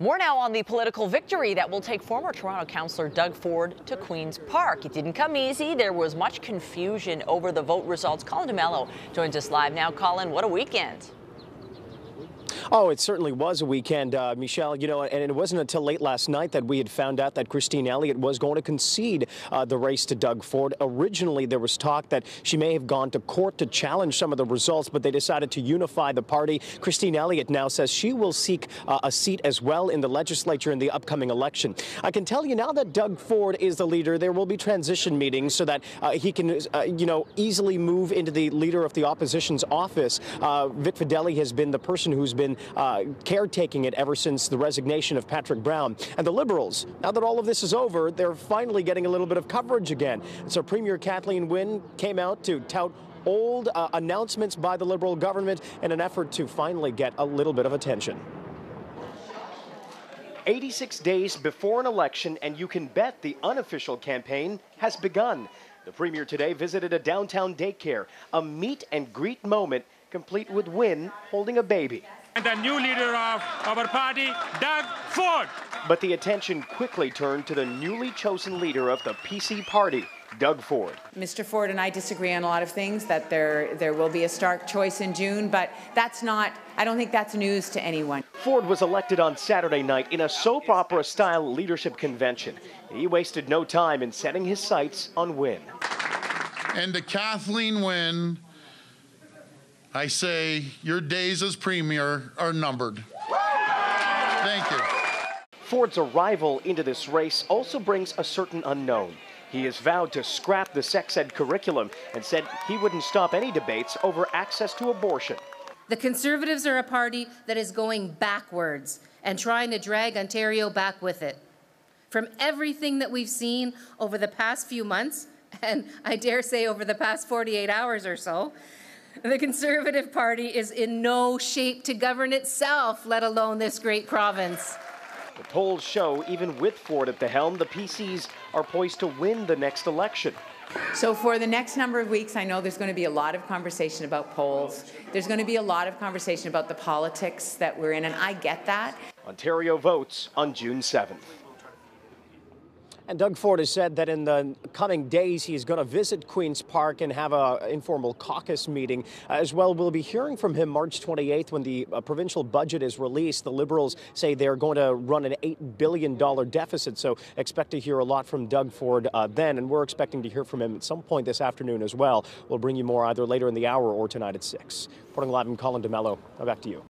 More now on the political victory that will take former Toronto councillor Doug Ford to Queen's Park. It didn't come easy. There was much confusion over the vote results. Colin DeMello joins us live now. Colin, what a weekend. Oh, it certainly was a weekend, Michelle, you know, and it wasn't until late last night that we had found out that Christine Elliott was going to concede the race to Doug Ford. Originally, there was talk that she may have gone to court to challenge some of the results, but they decided to unify the party. Christine Elliott now says she will seek a seat as well in the legislature in the upcoming election. I can tell you now that Doug Ford is the leader. There will be transition meetings so that he can, you know, easily move into the leader of the opposition's office. Vic Fedeli has been the person who's been caretaking it ever since the resignation of Patrick Brown. And the Liberals, now that all of this is over, they're finally getting a little bit of coverage again. So Premier Kathleen Wynne came out to tout old announcements by the Liberal government in an effort to finally get a little bit of attention. 86 days before an election, and you can bet the unofficial campaign has begun. The Premier today visited a downtown daycare, a meet and greet moment complete with Wynne holding a baby. And the new leader of our party, Doug Ford. But the attention quickly turned to the newly chosen leader of the PC Party, Doug Ford. Mr. Ford and I disagree on a lot of things, that there will be a stark choice in June, but that's not, I don't think that's news to anyone. Ford was elected on Saturday night in a soap opera-style leadership convention. He wasted no time in setting his sights on Wynne. And to Kathleen Wynne, I say your days as premier are numbered. Thank you. Ford's arrival into this race also brings a certain unknown. He has vowed to scrap the sex ed curriculum and said he wouldn't stop any debates over access to abortion. The Conservatives are a party that is going backwards and trying to drag Ontario back with it. From everything that we've seen over the past few months, and I dare say over the past 48 hours or so, the Conservative Party is in no shape to govern itself, let alone this great province. The polls show even with Ford at the helm, the PCs are poised to win the next election. So for the next number of weeks, I know there's going to be a lot of conversation about polls. There's going to be a lot of conversation about the politics that we're in, and I get that. Ontario votes on June 7th. And Doug Ford has said that in the coming days, he's going to visit Queen's Park and have an informal caucus meeting as well. We'll be hearing from him March 28th when the provincial budget is released. The Liberals say they're going to run an $8 billion deficit, so expect to hear a lot from Doug Ford then. And we're expecting to hear from him at some point this afternoon as well. We'll bring you more either later in the hour or tonight at 6. Reporting live, I'm Colin DeMello. Now back to you.